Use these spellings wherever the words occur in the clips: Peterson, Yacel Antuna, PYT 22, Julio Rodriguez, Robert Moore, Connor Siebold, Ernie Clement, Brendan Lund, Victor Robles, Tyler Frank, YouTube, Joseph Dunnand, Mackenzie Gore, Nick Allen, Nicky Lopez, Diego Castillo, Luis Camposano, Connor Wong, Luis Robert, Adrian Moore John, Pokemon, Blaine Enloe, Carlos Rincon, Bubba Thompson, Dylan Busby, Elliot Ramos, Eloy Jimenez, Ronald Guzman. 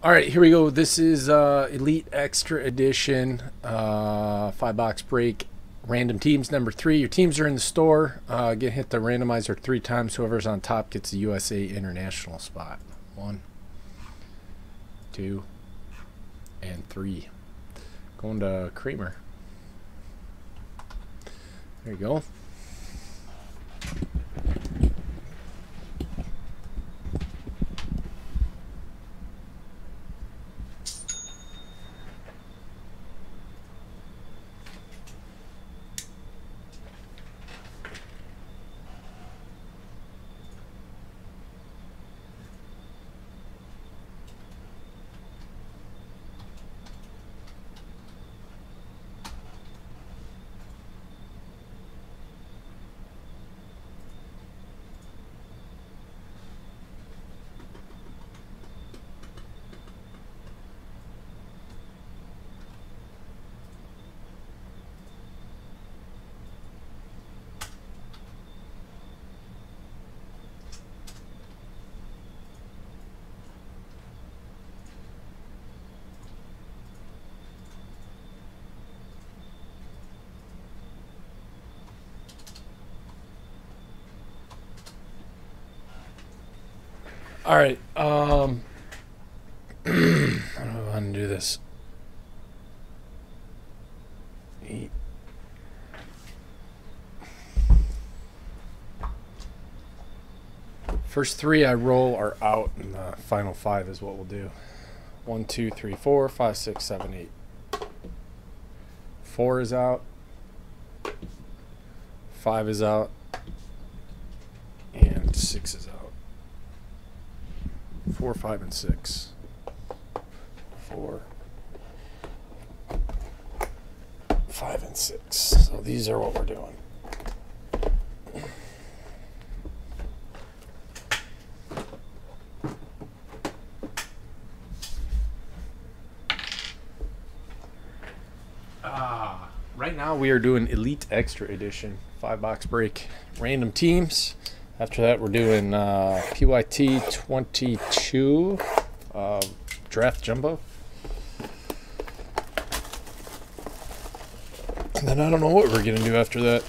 All right, here we go. This is Elite Extra Edition, 5-box break, random teams, number 3. Your teams are in the store. Hit the randomizer 3 times. Whoever's on top gets the USA International spot. 1, 2, and 3. Going to Kramer. There you go. All right, I don't know if I can do this. 8. First 3 I roll are out, and the final 5 is what we'll do. 1, 2, 3, 4, 5, 6, 7, 8. 4 is out. 5 is out. And 6 is out. 4, 5, and 6. 4, 5, and 6. So these are what we're doing. Right now we are doing Elite Extra Edition, 5-box break, random teams. After that, we're doing PYT 22 draft jumbo. And then I don't know what we're gonna do after that.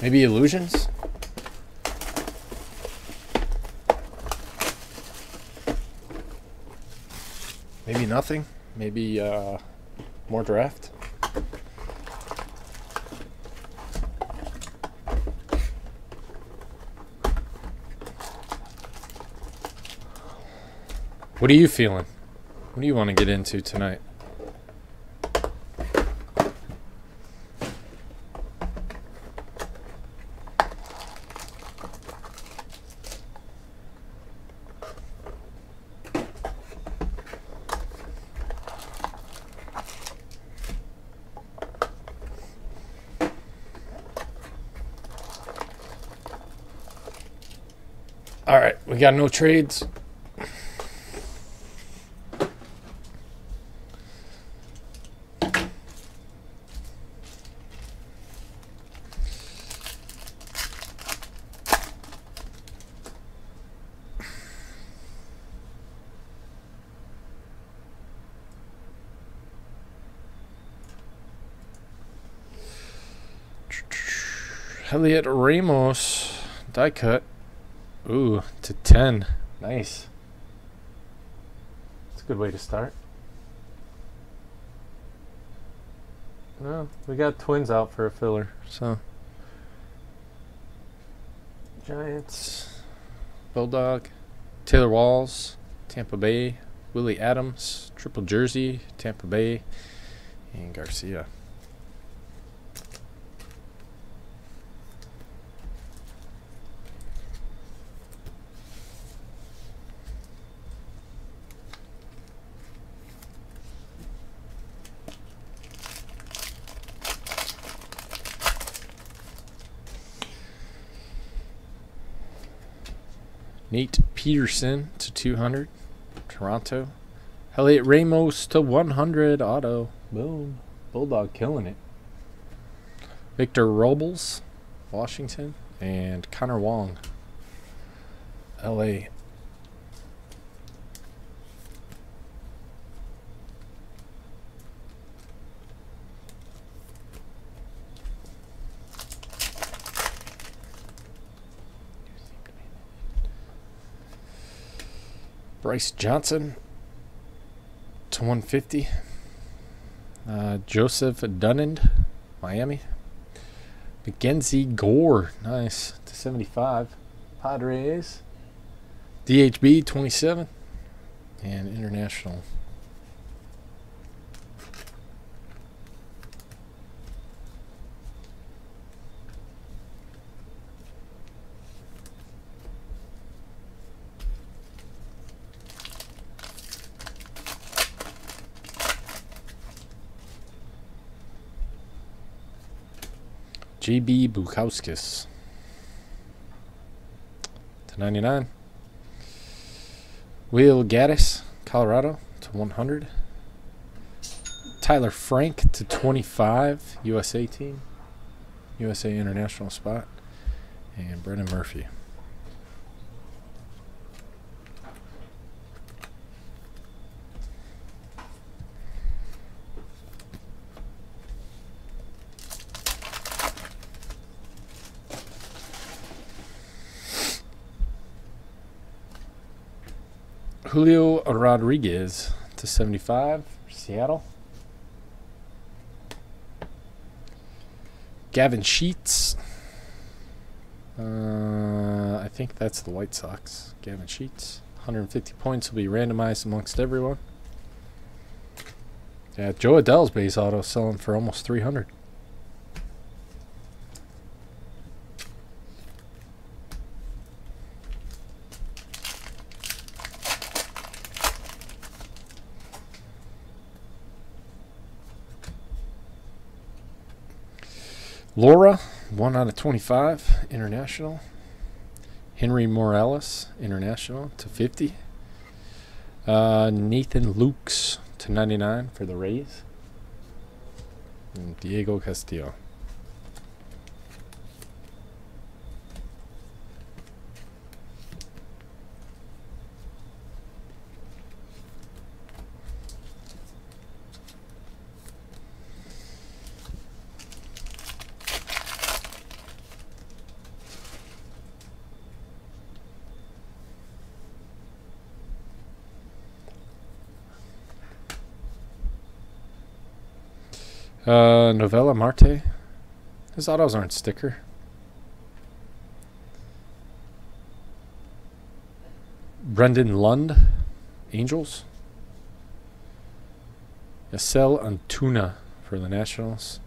Maybe illusions? Maybe nothing? Maybe more draft? What are you feeling? What do you want to get into tonight? All right, we got no trades. Elliot Ramos, die cut. Ooh, to 10. Nice. That's a good way to start. Well, we got Twins out for a filler, so. Giants, Bulldog, Taylor Walls, Tampa Bay, Willie Adams, triple jersey, Tampa Bay, and Garcia. Nate Peterson to 200, Toronto. Elliot Ramos to 100, auto. Boom. Bulldog killing it. Victor Robles, Washington. And Connor Wong. LA. Bryce Johnson to 150. Joseph Dunnand, Miami. Mackenzie Gore, nice, to 75. Padres. DHB 27. And international. J.B. Bukauskas to 99. Will Gaddis, Colorado to 100. Tyler Frank to 25. USA team. USA international spot. And Brendan Murphy. Julio Rodriguez to 75, Seattle. Gavin Sheets. I think that's the White Sox. Gavin Sheets. 150 points will be randomized amongst everyone. Yeah, Joe Adell's base auto selling for almost 300. Laura, 1 out of 25, international. Henry Morales, international, to 50. Nathan Lukes, to 99 for the Rays. And Diego Castillo. Novella Marte. His autos aren't sticker. Brendan Lund, Angels. Yacel Antuna for the Nationals.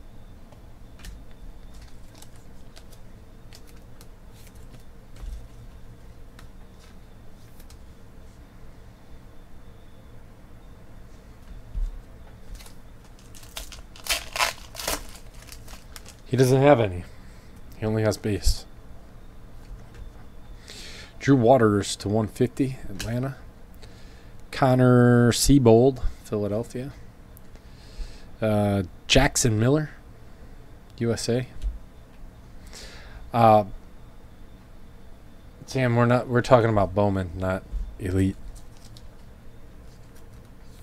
He doesn't have any. He only has base. Drew Waters to 150, Atlanta. Connor Siebold, Philadelphia. Jackson Miller, USA. Sam, we're talking about Bowman, not Elite.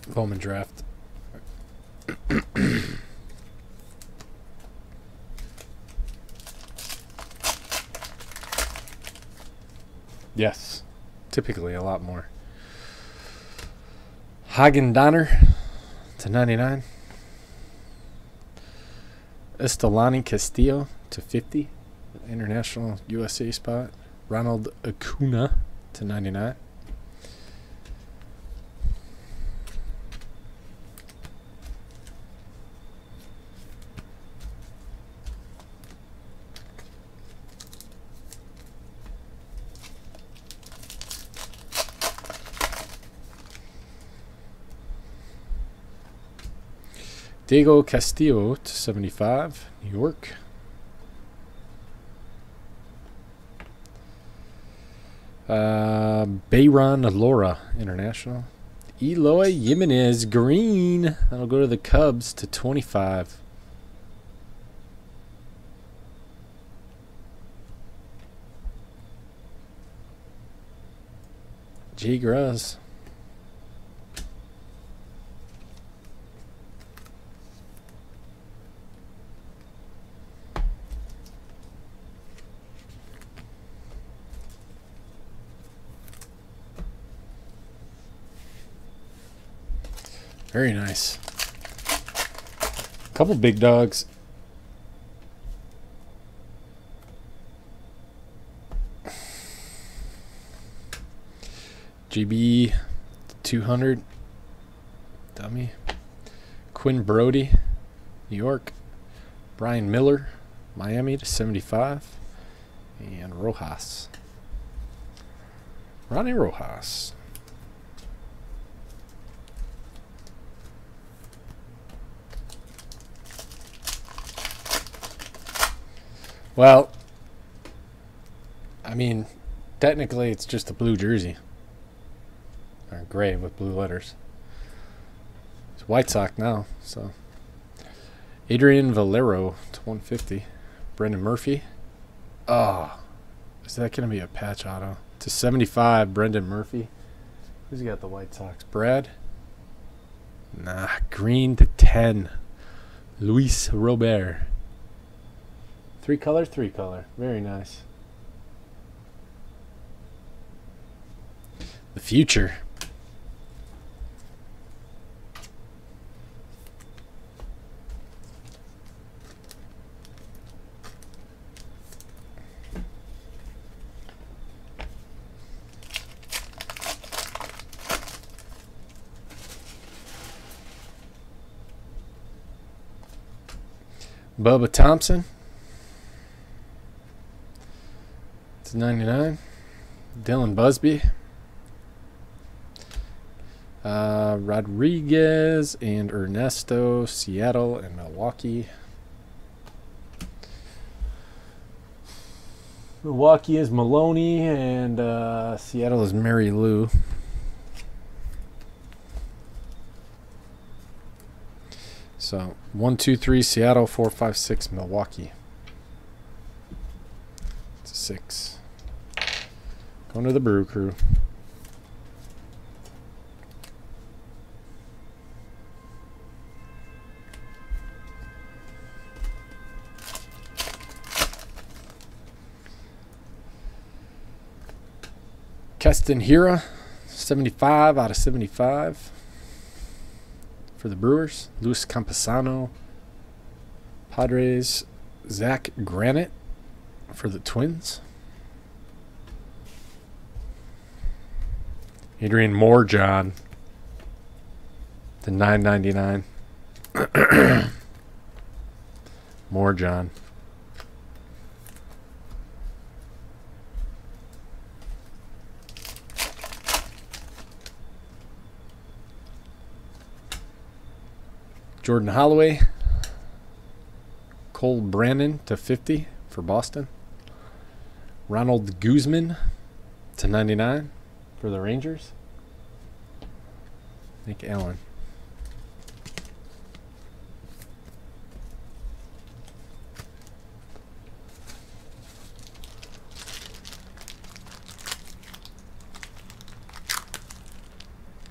Bowman draft. Yes, typically a lot more. Hagen Donner to 99. Estelani Castillo to 50. International USA spot. Ronald Acuna to 99. Diego Castillo to 75, New York. Bayron Laura, international. Eloy Jimenez, green. That'll go to the Cubs to 25. G. Gross. Very nice. Couple big dogs. J.B. 200. Dummy. Quinn Brody, New York. Brian Miller, Miami /75. And Rojas. Ronnie Rojas. Well, I mean, technically it's just a blue jersey. Or gray with blue letters. It's White Sox now, so. Adrian Valero /150. Brendan Murphy. Oh, is that going to be a patch auto? /75, Brendan Murphy. Who's got the White Sox? Brad? Nah, green /10. Luis Robert. Three color. Very nice. The future. Bubba Thompson. /99. Dylan Busby, Rodriguez and Ernesto, Seattle and Milwaukee. Milwaukee is Maloney and Seattle is Mary Lou. So 1, 2, 3 Seattle, 4, 5, 6 Milwaukee. It's a 6. Going to the Brew Crew. Keston Hira, /75 for the Brewers. Luis Camposano, Padres. Zach Granite for the Twins. Adrian Moore, John, /999. Moore, John. Jordan Holloway. Cole Brannon /50 for Boston. Ronald Guzman /99. For the Rangers, Nick Allen.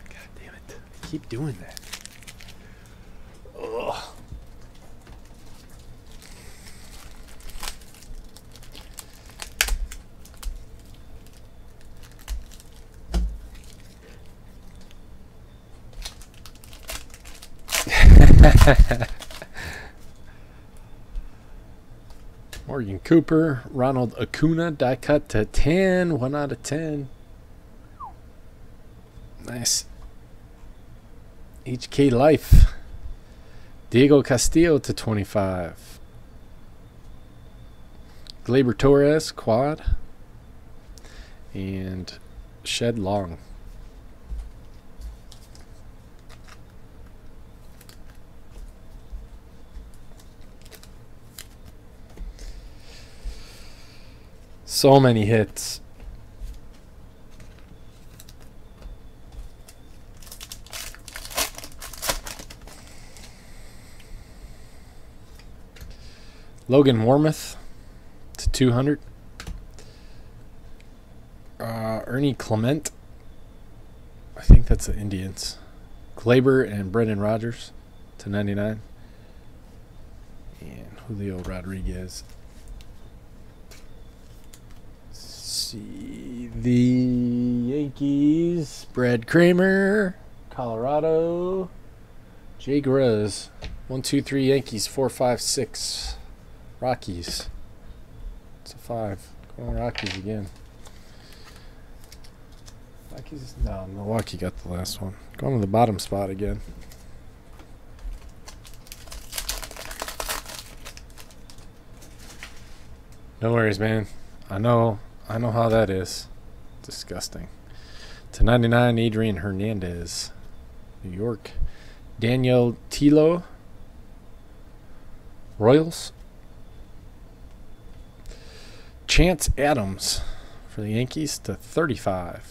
God damn it. I keep doing that. Ugh. Morgan Cooper, Ronald Acuna, die cut /10, 1/10. Nice. HK Life. Diego Castillo /25. Gleyber Torres, quad. And Shed Long. So many hits. Logan Warmoth /200. Ernie Clement I think that's the Indians. Glaber and Brendan Rodgers /99. And Julio Rodriguez. Let's see, the Yankees, Brad Kramer, Colorado, Jay Gruz. 1, 2, 3 Yankees, 4, 5, 6 Rockies. It's a 5. Going Rockies again. Rockies, no, Milwaukee got the last one. Going to the bottom spot again. No worries, man. I know how that is. Disgusting. /99 Adrian Hernandez, New York. Daniel Tilo, Royals. Chance Adams for the Yankees /35.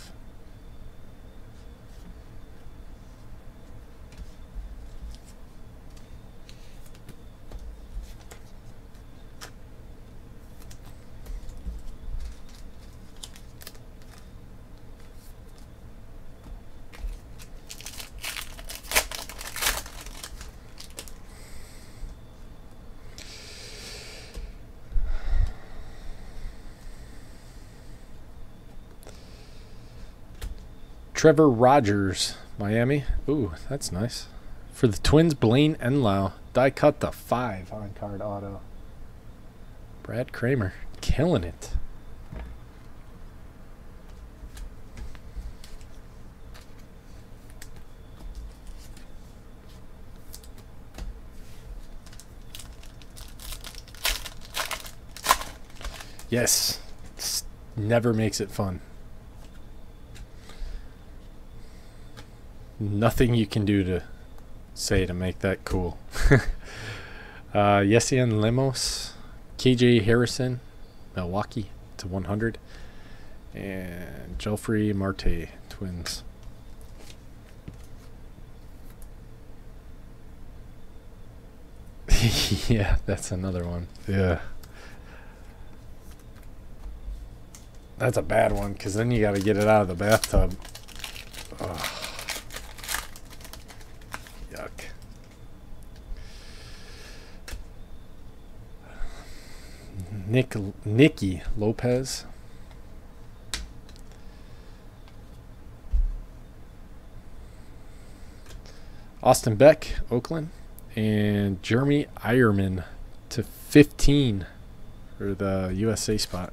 Trevor Rogers, Miami. Ooh, that's nice. For the Twins, Blaine Enloe. Die cut /5 on card auto. Brad Kramer, killing it. Yes, this never makes it fun. Nothing you can do to say to make that cool. Yacel Ramos, KJ Harrison, Milwaukee /100, and Elliot Ramos, Twins. Yeah, that's another one. Yeah, that's a bad one because then you got to get it out of the bathtub. Ugh. Nicky Lopez. Austin Beck, Oakland. And Jeremy Ironman /15 for the USA spot.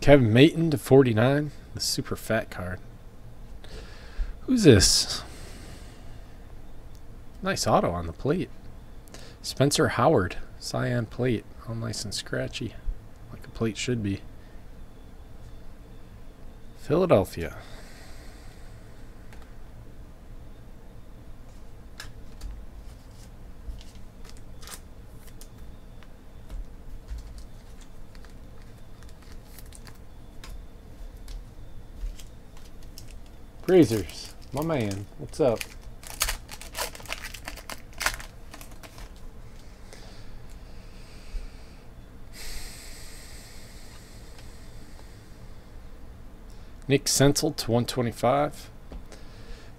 Kevin Maton /49, the super fat card. Who's this? Nice auto on the plate. Spencer Howard, cyan plate, all nice and scratchy, like a plate should be. Philadelphia. Grazers, my man, what's up? Nick Senzel /125.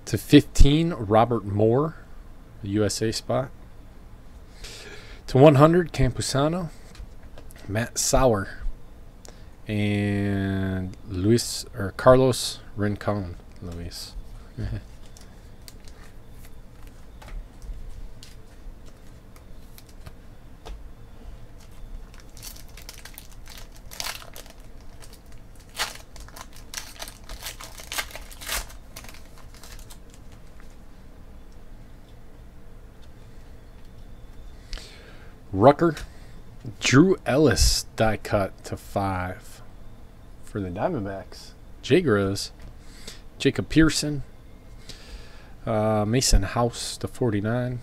/15, Robert Moore, the USA spot. /100, Campusano, Matt Sauer, and Carlos Rincon. Luis. Rucker, Drew Ellis, die cut /5 for the Diamondbacks. Jay Gruz. Jacob Pearson, Mason House /49.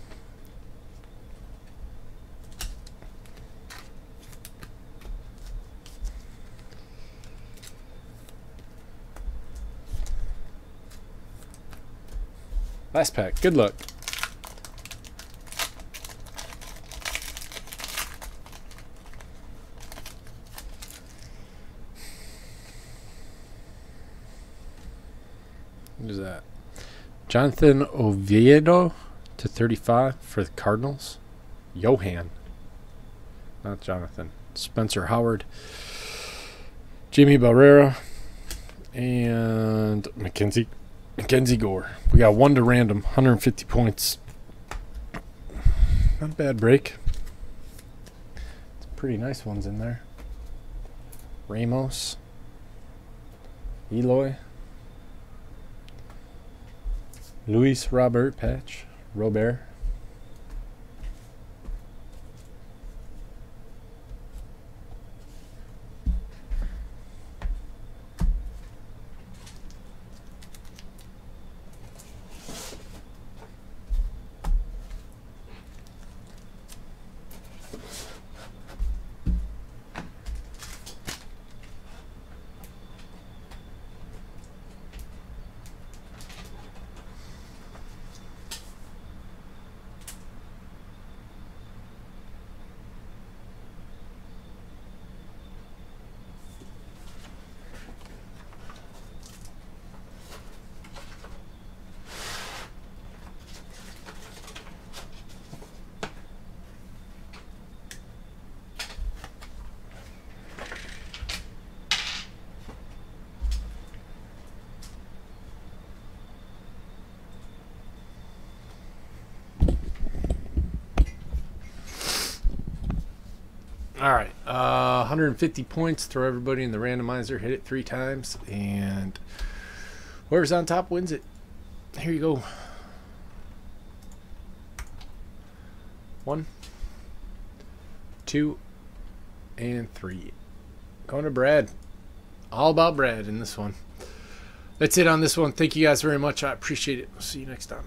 Last pack. Good luck. What is that? Jonathan Oviedo /35 for the Cardinals. Johan. Not Jonathan. Spencer Howard. Jimmy Barrera. And Mackenzie Gore. We got one to random. 150 points. Not a bad break. Some pretty nice ones in there. Ramos. Eloy. Luis Robert patch. Robert. Alright, 150 points. Throw everybody in the randomizer. Hit it 3 times. And whoever's on top wins it. Here you go. 1, 2, and 3. Going to Brad. All about Brad in this one. That's it on this one. Thank you guys very much. I appreciate it. We'll see you next time.